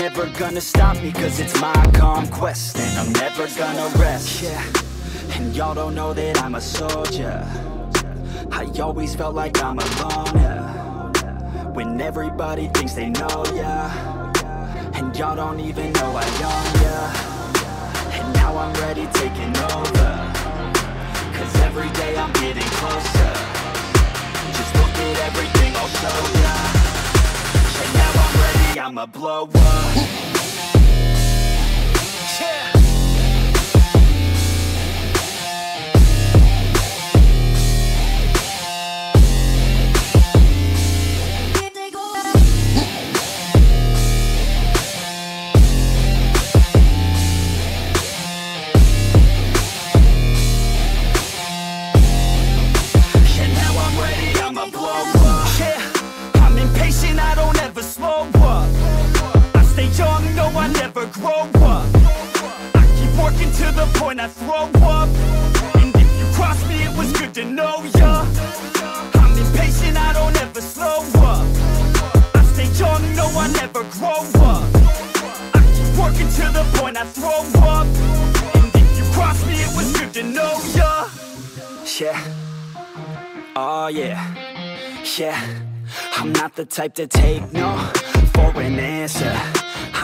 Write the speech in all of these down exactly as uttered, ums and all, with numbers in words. never gonna stop me, cause it's my conquest. And I'm never gonna rest, yeah. And y'all don't know that I'm a soldier. I always felt like I'm alone, yeah. When everybody thinks they know ya, and y'all don't even know I own ya. And now I'm ready taking over, cause every day I'm getting closer. Just look at everything I'll show ya. And now I'm ready, I'ma blow up. I throw up, and if you cross me, it was good to know ya. I'm impatient, I don't ever slow up. I stay young, no, I never grow up. I keep working to the point I throw up, and if you cross me, it was good to know ya. Yeah, oh yeah, yeah. I'm not the type to take no for an answer.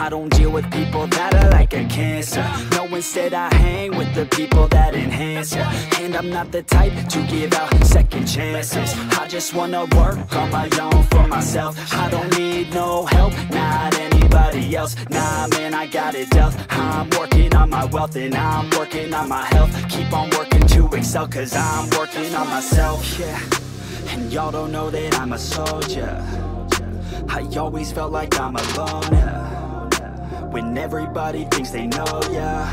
I don't deal with people that are like a cancer. No, instead I hang with the people that enhance ya. And I'm not the type to give out second chances. I just wanna work on my own for myself. I don't need no help, not anybody else. Nah, man, I got it dealt. I'm working on my wealth and I'm working on my health. Keep on working to excel, cause I'm working on myself, yeah. And y'all don't know that I'm a soldier. I always felt like I'm alone, yeah. When everybody thinks they know ya,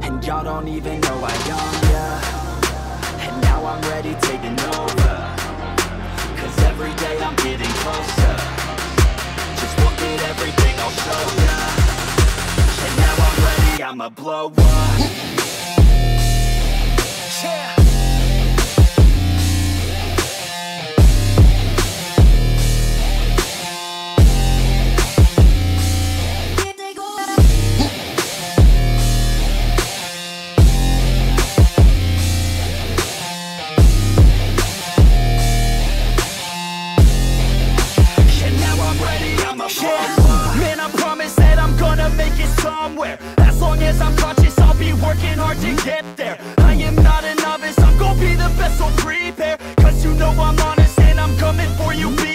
and y'all don't even know I own ya. And now I'm ready taking over, cause every day I'm getting closer. Just look at everything I'll show ya. And now I'm ready, I'ma blow up. Yeah. Somewhere, as long as I'm conscious, I'll be working hard to get there. I am not a novice, I'm gonna be the best, so prepare. Cause you know I'm honest and I'm coming for you, bitch.